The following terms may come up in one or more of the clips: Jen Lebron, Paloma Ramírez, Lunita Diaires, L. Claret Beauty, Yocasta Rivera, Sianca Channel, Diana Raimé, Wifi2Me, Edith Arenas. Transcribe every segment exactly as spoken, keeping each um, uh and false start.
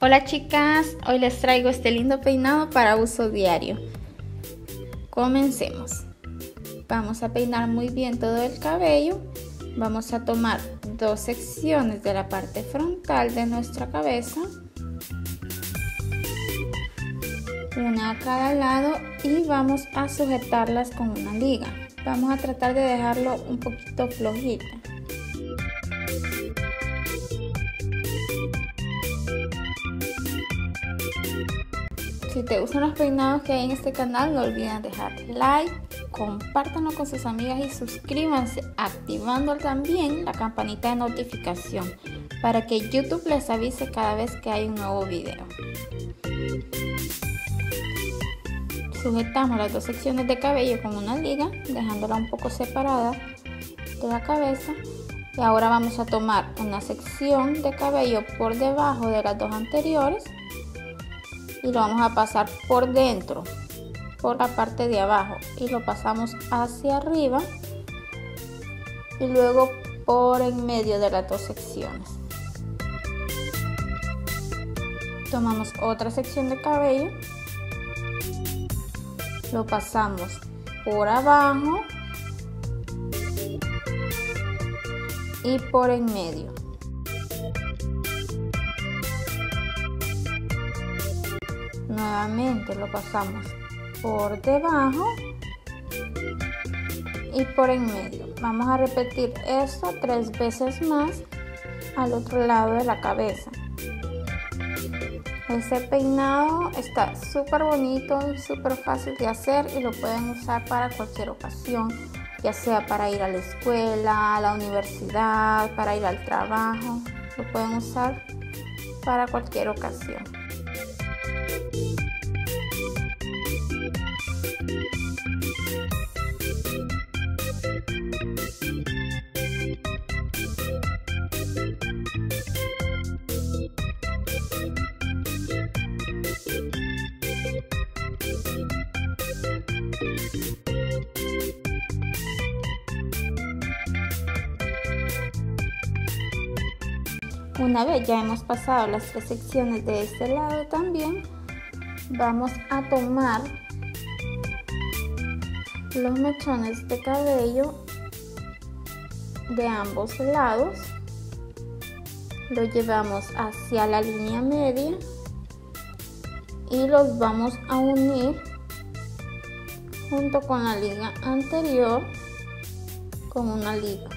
Hola chicas, hoy les traigo este lindo peinado para uso diario. Comencemos. Vamos a peinar muy bien todo el cabello. Vamos a tomar dos secciones de la parte frontal de nuestra cabeza, una a cada lado, y vamos a sujetarlas con una liga. Vamos a tratar de dejarlo un poquito flojita. Si te gustan los peinados que hay en este canal, no olviden dejar like, compártanlo con sus amigas y suscríbanse, activando también la campanita de notificación para que YouTube les avise cada vez que hay un nuevo video. Sujetamos las dos secciones de cabello con una liga, dejándola un poco separada de la cabeza. Y ahora vamos a tomar una sección de cabello por debajo de las dos anteriores y lo vamos a pasar por dentro, por la parte de abajo, y lo pasamos hacia arriba y luego por en medio de las dos secciones. Tomamos otra sección de cabello, lo pasamos por abajo y por en medio. Nuevamente lo pasamos por debajo y por en medio. Vamos a repetir esto tres veces más al otro lado de la cabeza. Este peinado está súper bonito y súper fácil de hacer, y lo pueden usar para cualquier ocasión, ya sea para ir a la escuela, a la universidad, para ir al trabajo. Lo pueden usar para cualquier ocasión. Una vez ya hemos pasado las tres secciones de este lado, también vamos a tomar los mechones de cabello de ambos lados, lo llevamos hacia la línea media y los vamos a unir junto con la liga anterior con una liga.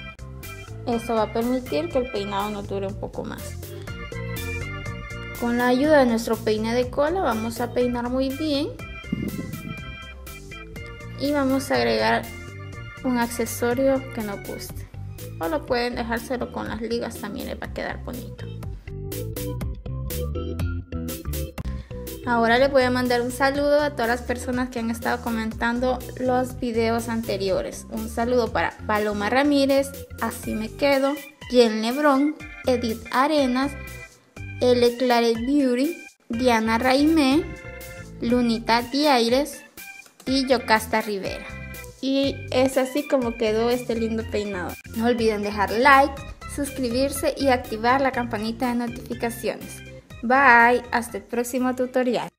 Eso va a permitir que el peinado nos dure un poco más. Con la ayuda de nuestro peine de cola vamos a peinar muy bien. Y vamos a agregar un accesorio que nos guste. O lo pueden dejárselo con las ligas, también les va a quedar bonito. Ahora les voy a mandar un saludo a todas las personas que han estado comentando los videos anteriores. Un saludo para Paloma Ramírez, Así Me Quedo, Jen Lebron, Edith Arenas, L. Claret Beauty, Diana Raimé, Lunita Diaires y Yocasta Rivera. Y es así como quedó este lindo peinado. No olviden dejar like, suscribirse y activar la campanita de notificaciones. Bye, hasta el próximo tutorial.